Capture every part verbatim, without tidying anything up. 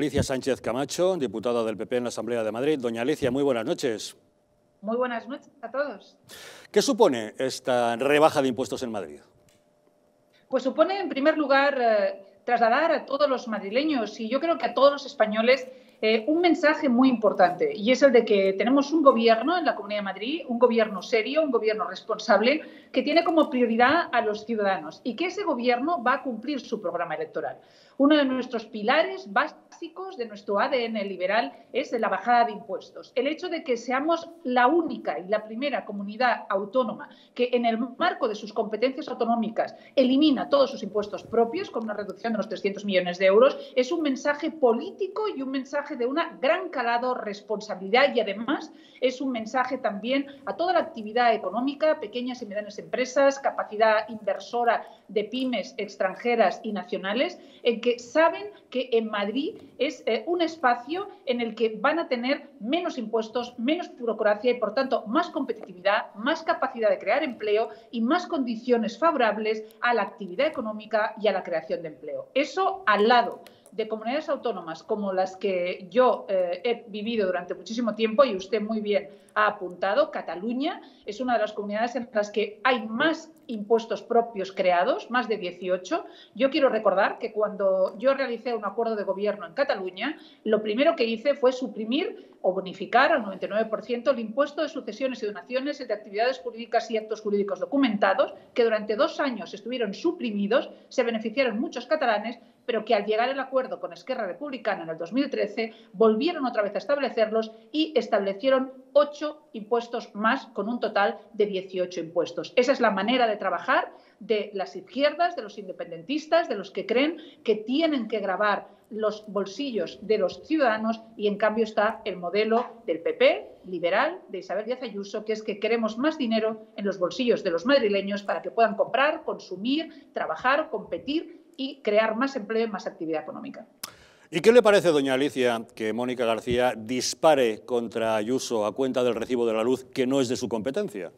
Alicia Sánchez Camacho, diputada del P P en la Asamblea de Madrid. Doña Alicia, muy buenas noches. Muy buenas noches a todos. ¿Qué supone esta rebaja de impuestos en Madrid? Pues supone, en primer lugar, eh, trasladar a todos los madrileños y yo creo que a todos los españoles eh, un mensaje muy importante, y es el de que tenemos un gobierno en la Comunidad de Madrid, un gobierno serio, un gobierno responsable, que tiene como prioridad a los ciudadanos y que ese gobierno va a cumplir su programa electoral. Uno de nuestros pilares básicos de nuestro A D N liberal es la bajada de impuestos. El hecho de que seamos la única y la primera comunidad autónoma que en el marco de sus competencias autonómicas elimina todos sus impuestos propios con una reducción de unos trescientos millones de euros es un mensaje político y un mensaje de una gran calado responsabilidad, y además es un mensaje también a toda la actividad económica, pequeñas y medianas empresas, capacidad inversora de pymes extranjeras y nacionales, en que saben que en Madrid es eh, un espacio en el que van a tener menos impuestos, menos burocracia y, por tanto, más competitividad, más capacidad de crear empleo y más condiciones favorables a la actividad económica y a la creación de empleo. Eso al lado de comunidades autónomas como las que yo eh, he vivido durante muchísimo tiempo, y usted muy bien ha apuntado, Cataluña es una de las comunidades en las que hay más impuestos propios creados, más de dieciocho. Yo quiero recordar que cuando yo realicé un acuerdo de gobierno en Cataluña, lo primero que hice fue suprimir o bonificar al noventa y nueve por ciento el impuesto de sucesiones y donaciones, el de actividades jurídicas y actos jurídicos documentados, que durante dos años estuvieron suprimidos, se beneficiaron muchos catalanes, pero que al llegar el acuerdo con Esquerra Republicana en el dos mil trece volvieron otra vez a establecerlos y establecieron ocho impuestos más, con un total de dieciocho impuestos. Esa es la manera de trabajar de las izquierdas, de los independentistas, de los que creen que tienen que gravar los bolsillos de los ciudadanos, y en cambio está el modelo del P P liberal, de Isabel Díaz Ayuso, que es que queremos más dinero en los bolsillos de los madrileños para que puedan comprar, consumir, trabajar, competir y crear más empleo y más actividad económica. ¿Y qué le parece, doña Alicia, que Mónica García dispare contra Ayuso a cuenta del recibo de la luz, que no es de su competencia?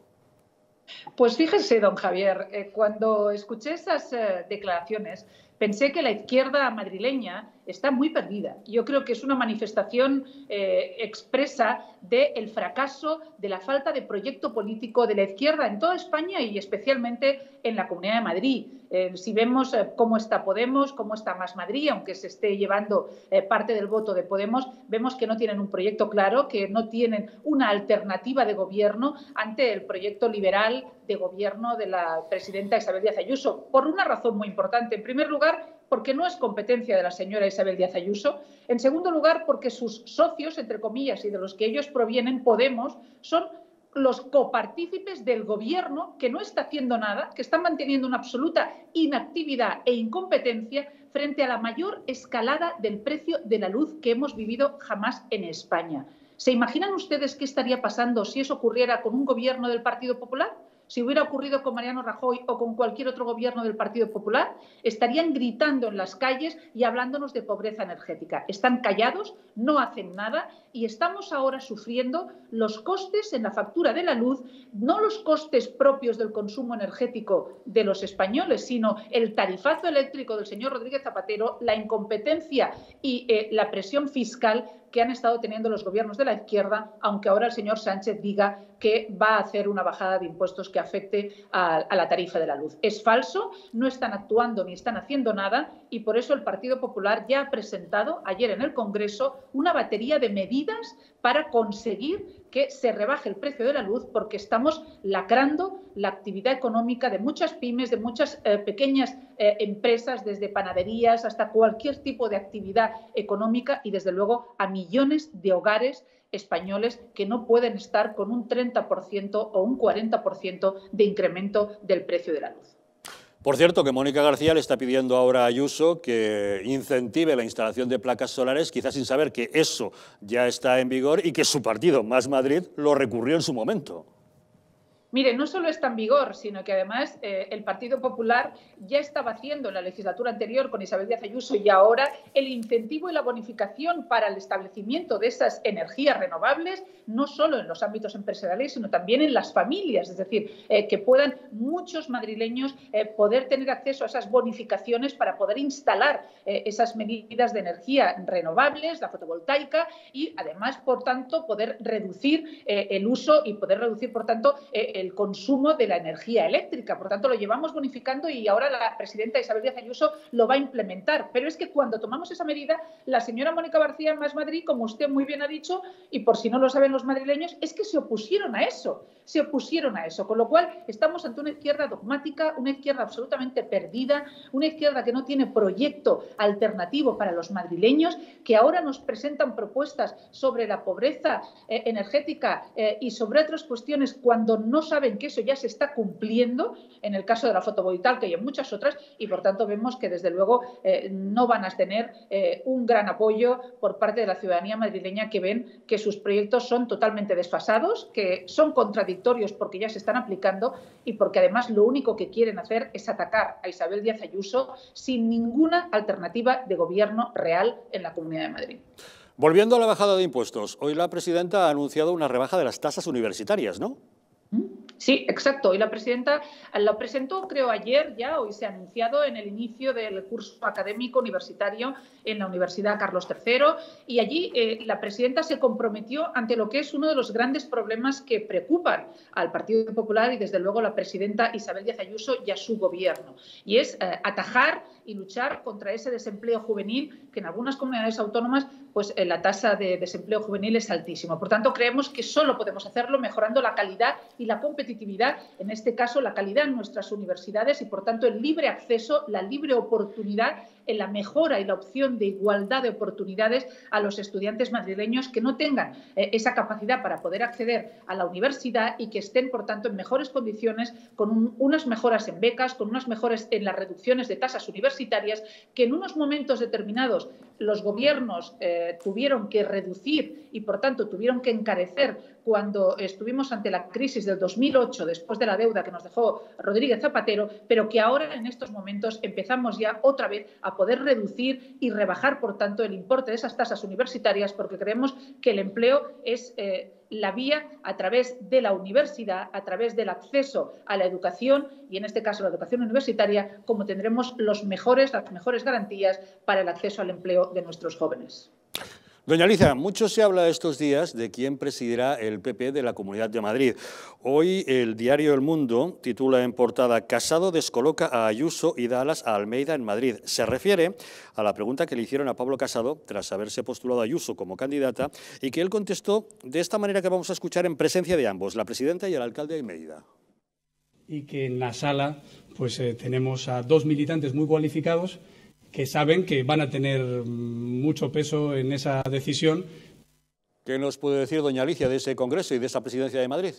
Pues fíjese, don Javier, eh, cuando escuché esas eh, declaraciones pensé que la izquierda madrileña está muy perdida. Yo creo que es una manifestación eh, expresa del fracaso, de la falta de proyecto político de la izquierda en toda España y especialmente en la Comunidad de Madrid. Eh, si vemos eh, cómo está Podemos, cómo está Más Madrid, aunque se esté llevando eh, parte del voto de Podemos, vemos que no tienen un proyecto claro, que no tienen una alternativa de gobierno ante el proyecto liberal de gobierno de la presidenta Isabel Díaz Ayuso, por una razón muy importante. En primer lugar, porque no es competencia de la señora Isabel Díaz Ayuso. En segundo lugar, porque sus socios, entre comillas, y de los que ellos provienen, Podemos, son los copartícipes del gobierno, que no está haciendo nada, que están manteniendo una absoluta inactividad e incompetencia frente a la mayor escalada del precio de la luz que hemos vivido jamás en España. ¿Se imaginan ustedes qué estaría pasando si eso ocurriera con un gobierno del Partido Popular? Si hubiera ocurrido con Mariano Rajoy o con cualquier otro gobierno del Partido Popular, estarían gritando en las calles y hablándonos de pobreza energética. Están callados, no hacen nada, y estamos ahora sufriendo los costes en la factura de la luz, no los costes propios del consumo energético de los españoles, sino el tarifazo eléctrico del señor Rodríguez Zapatero, la incompetencia y eh, la presión fiscal que han estado teniendo los gobiernos de la izquierda, aunque ahora el señor Sánchez diga que va a hacer una bajada de impuestos que afecte a, a la tarifa de la luz. Es falso, no están actuando ni están haciendo nada, y por eso el Partido Popular ya ha presentado ayer en el Congreso una batería de medidas para conseguir que se rebaje el precio de la luz, porque estamos lacrando la actividad económica de muchas pymes, de muchas eh, pequeñas eh, empresas, desde panaderías hasta cualquier tipo de actividad económica, y desde luego a millones de hogares españoles que no pueden estar con un treinta por ciento o un cuarenta por ciento de incremento del precio de la luz. Por cierto, que Mónica García le está pidiendo ahora a Ayuso que incentive la instalación de placas solares, quizás sin saber que eso ya está en vigor y que su partido, Más Madrid, lo recurrió en su momento. Mire, no solo está en vigor, sino que además eh, el Partido Popular ya estaba haciendo en la legislatura anterior con Isabel Díaz Ayuso y ahora el incentivo y la bonificación para el establecimiento de esas energías renovables, no solo en los ámbitos empresariales, sino también en las familias. Es decir, eh, que puedan muchos madrileños eh, poder tener acceso a esas bonificaciones para poder instalar eh, esas medidas de energía renovables, la fotovoltaica y además, por tanto, poder reducir eh, el uso y poder reducir, por tanto, eh, el consumo de la energía eléctrica. Por tanto, lo llevamos bonificando y ahora la presidenta Isabel Díaz Ayuso lo va a implementar. Pero es que cuando tomamos esa medida, la señora Mónica García en Más Madrid, como usted muy bien ha dicho, y por si no lo saben los madrileños, es que se opusieron a eso, se opusieron a eso. Con lo cual, estamos ante una izquierda dogmática, una izquierda absolutamente perdida, una izquierda que no tiene proyecto alternativo para los madrileños, que ahora nos presentan propuestas sobre la pobreza eh, energética eh, y sobre otras cuestiones cuando no saben que eso ya se está cumpliendo en el caso de la fotovoltaica y en muchas otras y, por tanto, vemos que, desde luego, eh, no van a tener eh, un gran apoyo por parte de la ciudadanía madrileña que ven que sus proyectos son totalmente desfasados, que son contradictorios porque ya se están aplicando y porque, además, lo único que quieren hacer es atacar a Isabel Díaz Ayuso sin ninguna alternativa de gobierno real en la Comunidad de Madrid. Volviendo a la bajada de impuestos, hoy la presidenta ha anunciado una rebaja de las tasas universitarias, ¿no? Sí, exacto. Y la presidenta lo presentó, creo, ayer ya, hoy se ha anunciado en el inicio del curso académico universitario en la Universidad Carlos tercero y allí eh, la presidenta se comprometió ante lo que es uno de los grandes problemas que preocupan al Partido Popular y, desde luego, la presidenta Isabel Díaz Ayuso y a su gobierno, y es eh, atajar y luchar contra ese desempleo juvenil que en algunas comunidades autónomas pues eh, la tasa de desempleo juvenil es altísima. Por tanto, creemos que solo podemos hacerlo mejorando la calidad y la competitividad, en este caso la calidad en nuestras universidades y, por tanto, el libre acceso, la libre oportunidad en la mejora y la opción de igualdad de oportunidades a los estudiantes madrileños que no tengan eh, esa capacidad para poder acceder a la universidad y que estén, por tanto, en mejores condiciones, con un, unas mejoras en becas, con unas mejoras en las reducciones de tasas universitarias que en unos momentos determinados los gobiernos eh, tuvieron que reducir y, por tanto, tuvieron que encarecer cuando estuvimos ante la crisis del dos mil ocho, después de la deuda que nos dejó Rodríguez Zapatero, pero que ahora, en estos momentos, empezamos ya otra vez a poder reducir y rebajar, por tanto, el importe de esas tasas universitarias, porque creemos que el empleo es eh, la vía a través de la universidad, a través del acceso a la educación y, en este caso, la educación universitaria, como tendremos los mejores, las mejores garantías para el acceso al empleo de nuestros jóvenes. Doña Alicia, mucho se habla estos días de quién presidirá el P P de la Comunidad de Madrid. Hoy el diario El Mundo titula en portada: Casado descoloca a Ayuso y da alas a Almeida en Madrid. Se refiere a la pregunta que le hicieron a Pablo Casado tras haberse postulado a Ayuso como candidata y que él contestó de esta manera que vamos a escuchar en presencia de ambos, la presidenta y el alcalde Almeida. Y que en la sala pues eh, tenemos a dos militantes muy cualificados que saben que van a tener mucho peso en esa decisión. ¿Qué nos puede decir, doña Alicia, de ese Congreso y de esa presidencia de Madrid?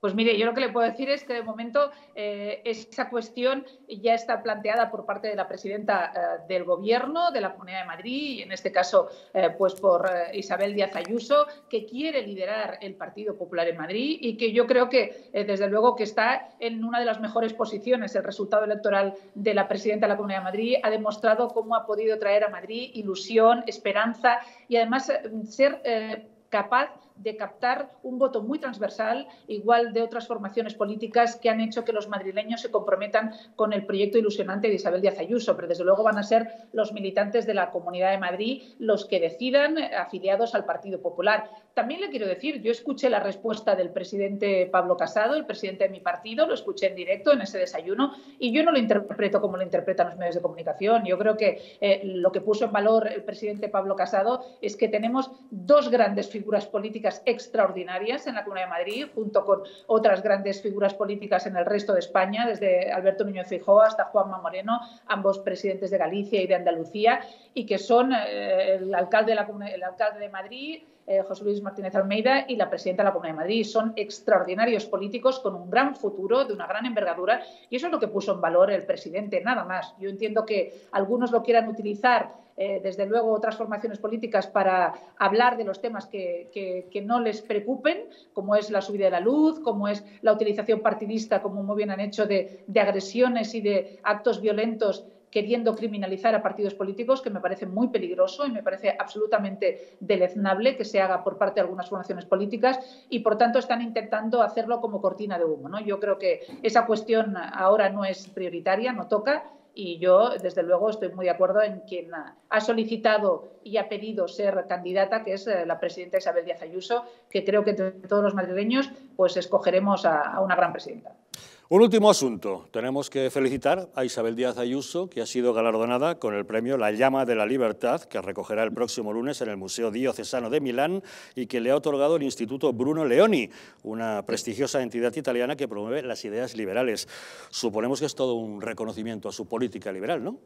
Pues mire, yo lo que le puedo decir es que, de momento, eh, esa cuestión ya está planteada por parte de la presidenta eh, del Gobierno, de la Comunidad de Madrid, y en este caso eh, pues por eh, Isabel Díaz Ayuso, que quiere liderar el Partido Popular en Madrid y que yo creo que, eh, desde luego, que está en una de las mejores posiciones. El resultado electoral de la presidenta de la Comunidad de Madrid ha demostrado cómo ha podido traer a Madrid ilusión, esperanza y, además, ser eh, capaz de captar un voto muy transversal, igual de otras formaciones políticas que han hecho que los madrileños se comprometan con el proyecto ilusionante de Isabel Díaz Ayuso. Pero, desde luego, van a ser los militantes de la Comunidad de Madrid los que decidan, afiliados al Partido Popular. También le quiero decir, yo escuché la respuesta del presidente Pablo Casado, el presidente de mi partido, lo escuché en directo en ese desayuno, y yo no lo interpreto como lo interpretan los medios de comunicación. Yo creo que eh, lo que puso en valor el presidente Pablo Casado es que tenemos dos grandes figuras políticas extraordinarias en la Comunidad de Madrid, junto con otras grandes figuras políticas en el resto de España, desde Alberto Núñez Feijóo hasta Juanma Moreno, ambos presidentes de Galicia y de Andalucía, y que son eh, el alcalde de la, el alcalde de Madrid, Eh, José Luis Martínez Almeida, y la presidenta de la Comunidad de Madrid. Son extraordinarios políticos con un gran futuro, de una gran envergadura, y eso es lo que puso en valor el presidente, nada más. Yo entiendo que algunos lo quieran utilizar eh, desde luego, otras formaciones políticas para hablar de los temas que, que, que no les preocupen, como es la subida de la luz, como es la utilización partidista, como muy bien han hecho, de, de agresiones y de actos violentos, queriendo criminalizar a partidos políticos, que me parece muy peligroso y me parece absolutamente deleznable que se haga por parte de algunas formaciones políticas, y por tanto están intentando hacerlo como cortina de humo, ¿no? Yo creo que esa cuestión ahora no es prioritaria, no toca, y yo desde luego estoy muy de acuerdo en quien ha solicitado y ha pedido ser candidata, que es la presidenta Isabel Díaz Ayuso, que creo que entre todos los madrileños pues escogeremos a, a una gran presidenta. Un último asunto. Tenemos que felicitar a Isabel Díaz Ayuso, que ha sido galardonada con el premio La Llama de la Libertad, que recogerá el próximo lunes en el Museo Diocesano de Milán y que le ha otorgado el Instituto Bruno Leoni, una prestigiosa entidad italiana que promueve las ideas liberales. Suponemos que es todo un reconocimiento a su política liberal, ¿no?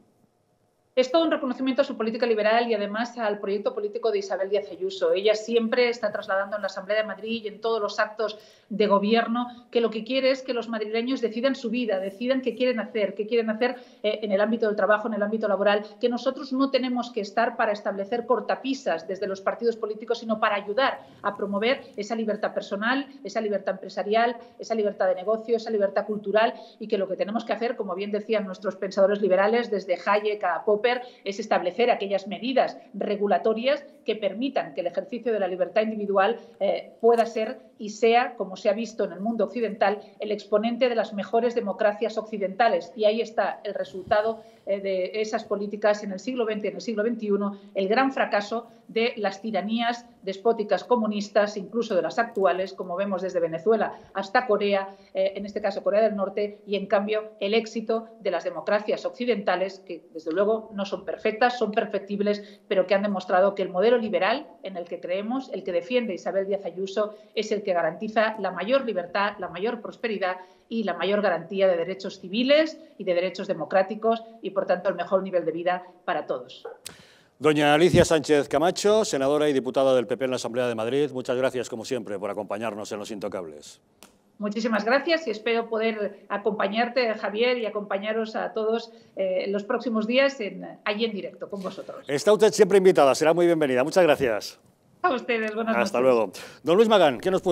Es todo un reconocimiento a su política liberal y además al proyecto político de Isabel Díaz Ayuso. Ella siempre está trasladando en la Asamblea de Madrid y en todos los actos de gobierno que lo que quiere es que los madrileños decidan su vida, decidan qué quieren hacer, qué quieren hacer eh, en el ámbito del trabajo, en el ámbito laboral, que nosotros no tenemos que estar para establecer cortapisas desde los partidos políticos, sino para ayudar a promover esa libertad personal, esa libertad empresarial, esa libertad de negocio, esa libertad cultural, y que lo que tenemos que hacer, como bien decían nuestros pensadores liberales, desde Hayek a Pop, es establecer aquellas medidas regulatorias que permitan que el ejercicio de la libertad individual eh, pueda ser y sea, como se ha visto en el mundo occidental, el exponente de las mejores democracias occidentales. Y ahí está el resultado eh, de esas políticas en el siglo veinte y en el siglo veintiuno, el gran fracaso de las tiranías despóticas comunistas, incluso de las actuales, como vemos desde Venezuela hasta Corea, eh, en este caso Corea del Norte, y en cambio el éxito de las democracias occidentales, que desde luego no son perfectas, son perfectibles, pero que han demostrado que el modelo liberal en el que creemos, el que defiende Isabel Díaz Ayuso, es el que garantiza la mayor libertad, la mayor prosperidad y la mayor garantía de derechos civiles y de derechos democráticos y, por tanto, el mejor nivel de vida para todos. Doña Alicia Sánchez Camacho, senadora y diputada del P P en la Asamblea de Madrid, muchas gracias, como siempre, por acompañarnos en Los Intocables. Muchísimas gracias y espero poder acompañarte, Javier, y acompañaros a todos eh, los próximos días en, allí en directo con vosotros. Está usted siempre invitada, será muy bienvenida. Muchas gracias. A ustedes, buenas noches. Hasta luego. Don Luis Magán, ¿qué nos puede